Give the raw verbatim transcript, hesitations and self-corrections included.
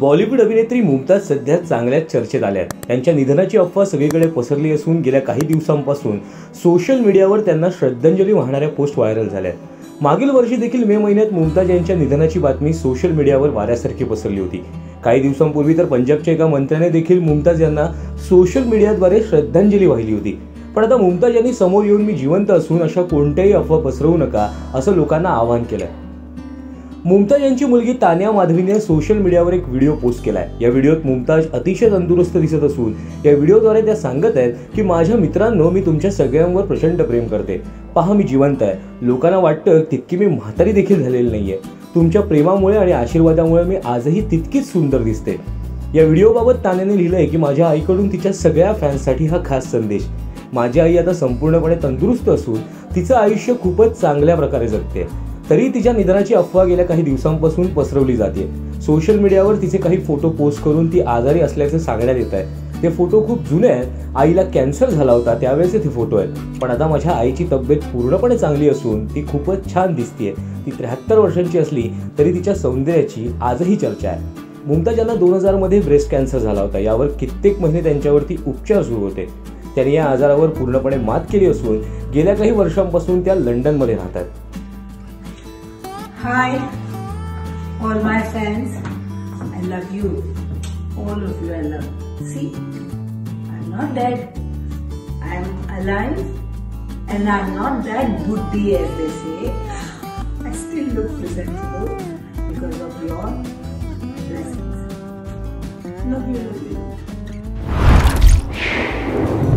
Bollywood अभिनेत्री मुमताज सध्या चांगल्या चर्चेत आल्या आहेत। त्यांच्या निधनाची अफवा सगळीकडे पसरली असून गेल्या काही दिवसांपासून सोशल मीडियावर त्यांना श्रद्धांजली वाहणाऱ्या पोस्ट व्हायरल झाल्या आहेत। मागील वर्षी देखील मे महिन्यात मुमताज यांच्या निधनाची बातमी सोशल मीडियावर वाऱ्यासारखी पसरली होती। काही दिवसांपूर्वी तर पंजाबच्या एका मंत्र्याने देखील मुमताज यांना सोशल मीडियाद्वारे श्रद्धांजली वाहिली होती। पण आता मुमताज यांनी समोर येऊन मी जिवंत असून अशा कोणत्याही अफवा पसरवू नका असं लोकांना आवाहन केलं। मुमताज यांची मुलगी तान्या माधवीने सोशल मीडियावर एक व्हिडिओ पोस्ट केला आहे। या व्हिडिओत मुमताज अतिशय तंदुरुस्त दिसत असून या व्हिडिओद्वारे त्या सांगत आहेत की माझ्या मित्रांनो, मी तुमच्या सगळ्यांवर प्रचंड प्रेम करते। पहा, मी जिवंत आहे। लोकांना वाटतं तितकी मी म्हातारी देखील झालेली नाहीये। तुमच्या प्रेमामुळे आणि आशीर्वादामुळे मी आजही तितकीच सुंदर दिसते। या व्हिडिओबाबत तान्याने लिहिलंय की माझ्या आईकडून तिच्या सगळ्या फॅन्ससाठी हा खास संदेश। माझी आई आता संपूर्णपणे तंदुरुस्त असून तिचं आयुष्य खूपच चांगल्या प्रकारे जगते। तरी तिच्या निधनाची अफवा गेल्या काही दिवसांपासून पसरवली जाते। सोशल मीडियावर तिचे काही फोटो पोस्ट करून ती आजारी असल्याचे सांगण्यात येत आहे। ते फोटो खूप जुने आहेत। आईला कॅन्सर झाला होता त्यावेळेचे ते फोटो आहेत। पण आता माझ्या आईची तब्येत पूर्णपणे चांगली असून ती खूपच छान दिसते। ती त्र्याहत्तर वर्षांची असली तरी तिच्या सौंदर्याची आजही चर्चा आहे। मुमताज यांना दोन हजार मध्ये ब्रेस्ट कॅन्सर झाला होता। यावर कित्येक महिने त्यांच्यावरती उपचार सुरू होते। त्यांनी या आजारावर पूर्णपणे मात केली असून गेल्या काही वर्षांपासून त्या लंडनमध्ये राहतात। Hi, all my fans, I love you, all of you I love. See, I'm not dead, I'm alive and I'm not that buddhi as they say. I still look presentable because of your blessings. Love you, love you.